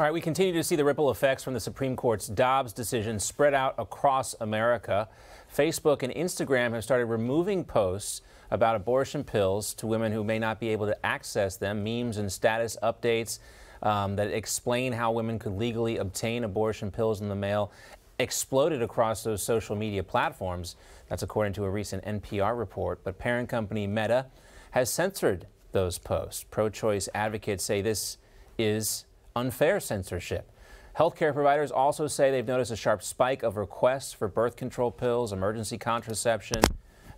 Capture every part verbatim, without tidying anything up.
All right, we continue to see the ripple effects from the Supreme Court's Dobbs decision spread out across America. Facebook and Instagram have started removing posts about abortion pills to women who may not be able to access them, memes and status updates um, that explain how women could legally obtain abortion pills in the mail exploded across those social media platforms. That's according to a recent N P R report, but parent company Meta has censored those posts. Pro-choice advocates say this is unfair censorship. Healthcare providers also say they've noticed a sharp spike of requests for birth control pills, emergency contraception,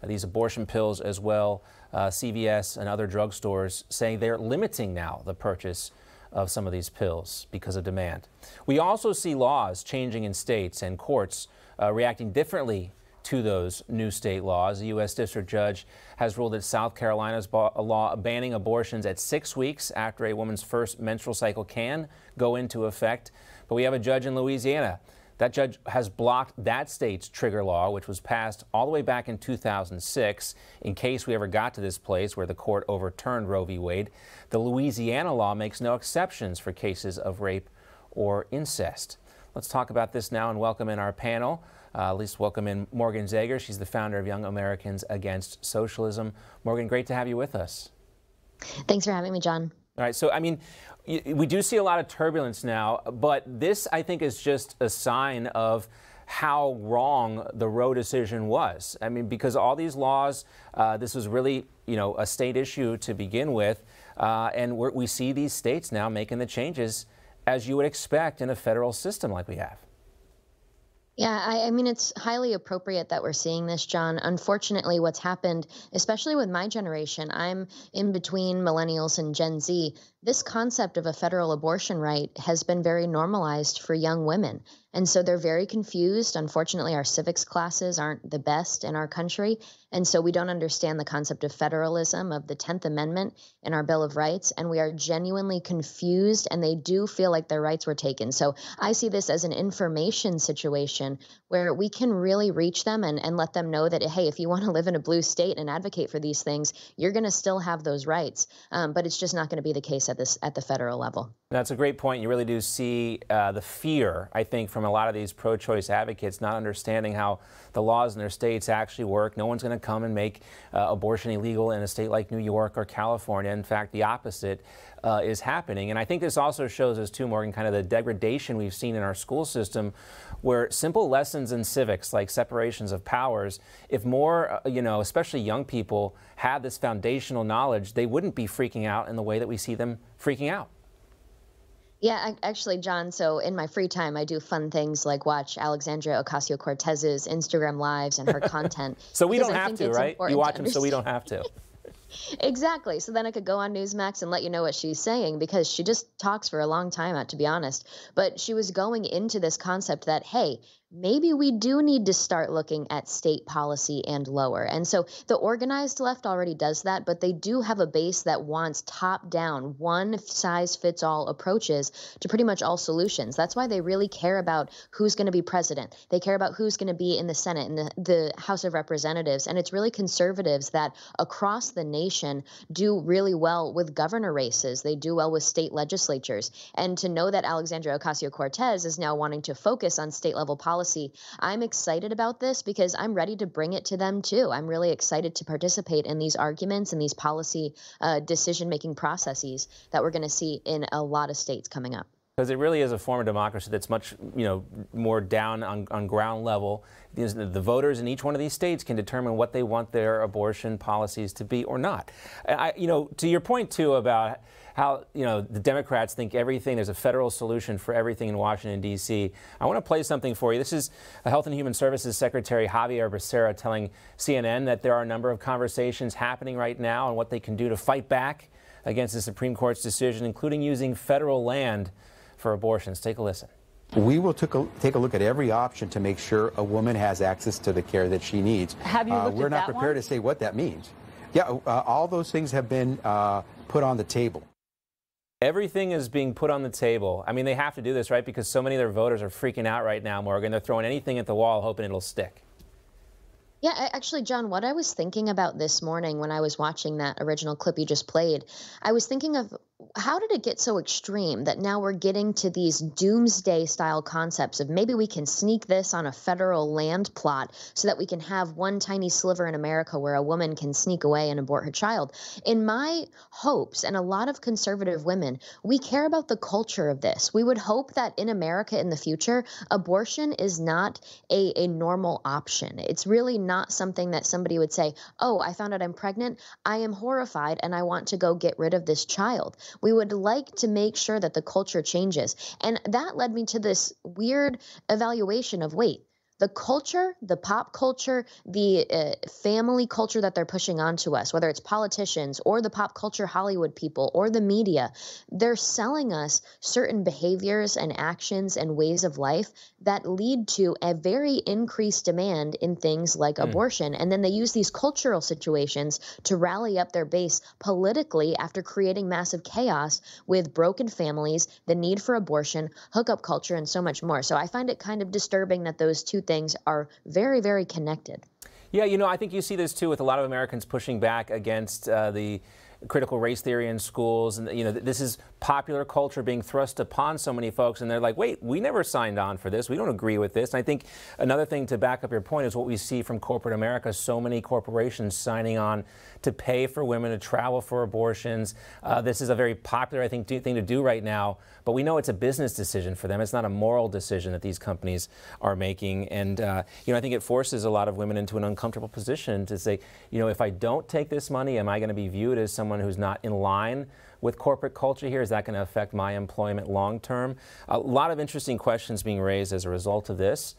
these abortion pills as well. Uh, C V S and other drugstores saying they're limiting now the purchase of some of these pills because of demand. We also see laws changing in states and courts uh, reacting differently to those new state laws. The U S District Judge has ruled that South Carolina's law banning abortions at six weeks after a woman's first menstrual cycle can go into effect. But we have a judge in Louisiana. That judge has blocked that state's trigger law, which was passed all the way back in two thousand six, in case we ever got to this place where the court overturned Roe v. Wade. The Louisiana law makes no exceptions for cases of rape or incest. Let's talk about this now and welcome in our panel. Uh, at least welcome in Morgan Zegers. She's the founder of Young Americans Against Socialism. Morgan, great to have you with us. Thanks for having me, John. All right, so, I mean, we do see a lot of turbulence now, but this, I think, is just a sign of how wrong the Roe decision was. I mean, because all these laws, uh, this was really, you know, a state issue to begin with, uh, and we're, we see these states now making the changes as you would expect in a federal system like we have. Yeah, I, I mean, it's highly appropriate that we're seeing this, John. Unfortunately, what's happened, especially with my generation, I'm in between millennials and Gen Z, this concept of a federal abortion right has been very normalized for young women. And so they're very confused. Unfortunately, our civics classes aren't the best in our country. And so we don't understand the concept of federalism, of the tenth Amendment in our Bill of Rights. And we are genuinely confused, and they do feel like their rights were taken. So I see this as an information situation where we can really reach them and, and let them know that, hey, if you want to live in a blue state and advocate for these things, you're going to still have those rights. Um, but it's just not going to be the case at, this, at the federal level. That's a great point. You really do see uh, the fear, I think, from a lot of these pro-choice advocates not understanding how the laws in their states actually work. No one's going to come and make uh, abortion illegal in a state like New York or California. In fact, the opposite uh, is happening. And I think this also shows us, too, Morgan, kind of the degradation we've seen in our school system, where simple lessons in civics, like separations of powers, if more, uh, you know, especially young people had this foundational knowledge, they wouldn't be freaking out in the way that we see them freaking out. Yeah, actually, John, so in my free time, I do fun things like watch Alexandria Ocasio-Cortez's Instagram lives and her content. So we don't have to, right? You watch them so we don't have to. Exactly. So then I could go on Newsmax and let you know what she's saying, because she just talks for a long time out, to be honest. But she was going into this concept that, hey, maybe we do need to start looking at state policy and lower. And so the organized left already does that, but they do have a base that wants top-down, one-size-fits-all approaches to pretty much all solutions. That's why they really care about who's going to be president. They care about who's going to be in the Senate and the, the House of Representatives. And it's really conservatives that across the nation do really well with governor races. They do well with state legislatures. And to know that Alexandria Ocasio-Cortez is now wanting to focus on state-level policy, I'm excited about this because I'm ready to bring it to them, too. I'm really excited to participate in these arguments and these policy uh, decision-making processes that we're going to see in a lot of states coming up. Because it really is a form of democracy that's much, you know, more down on, on ground level. The voters in each one of these states can determine what they want their abortion policies to be or not. I, you know, to your point, too, about how, you know, the Democrats think everything, there's a federal solution for everything in Washington, D C. I want to play something for you. This is Health and Human Services Secretary Javier Becerra telling C N N that there are a number of conversations happening right now on what they can do to fight back against the Supreme Court's decision, including using federal land for abortions. Take a listen. We will take a, take a look at every option to make sure a woman has access to the care that she needs. Have you looked uh, we're at not that prepared one? To say what that means. Yeah, uh, all those things have been uh, put on the table. Everything is being put on the table. I mean, they have to do this, right? Because so many of their voters are freaking out right now, Morgan. They're throwing anything at the wall, hoping it'll stick. Yeah, actually, John, what I was thinking about this morning when I was watching that original clip you just played, I was thinking of how did it get so extreme that now we're getting to these doomsday style concepts of maybe we can sneak this on a federal land plot so that we can have one tiny sliver in America where a woman can sneak away and abort her child? In my hopes, and a lot of conservative women, we care about the culture of this. We would hope that in America in the future, abortion is not a, a normal option. It's really not something that somebody would say, oh, I found out I'm pregnant. I am horrified and I want to go get rid of this child. We would like to make sure that the culture changes. And that led me to this weird evaluation of, wait, the culture, the pop culture, the uh, family culture that they're pushing onto us, whether it's politicians or the pop culture Hollywood people or the media, they're selling us certain behaviors and actions and ways of life that lead to a very increased demand in things like mm. abortion. And then they use these cultural situations to rally up their base politically after creating massive chaos with broken families, the need for abortion, hookup culture, and so much more. So I find it kind of disturbing that those two things things are very, very connected. Yeah, you know, I think you see this too with a lot of Americans pushing back against uh, the critical race theory in schools. And, you know, this is popular culture being thrust upon so many folks. And they're like, wait, we never signed on for this. We don't agree with this. And I think another thing to back up your point is what we see from corporate America. So many corporations signing on to pay for women to travel for abortions. Uh, this is a very popular, I think, do, thing to do right now. But we know it's a business decision for them. It's not a moral decision that these companies are making. And, uh, you know, I think it forces a lot of women into an uncomfortable comfortable position to say, you know, if I don't take this money, am I going to be viewed as someone who's not in line with corporate culture here? Is that going to affect my employment long term? A lot of interesting questions being raised as a result of this.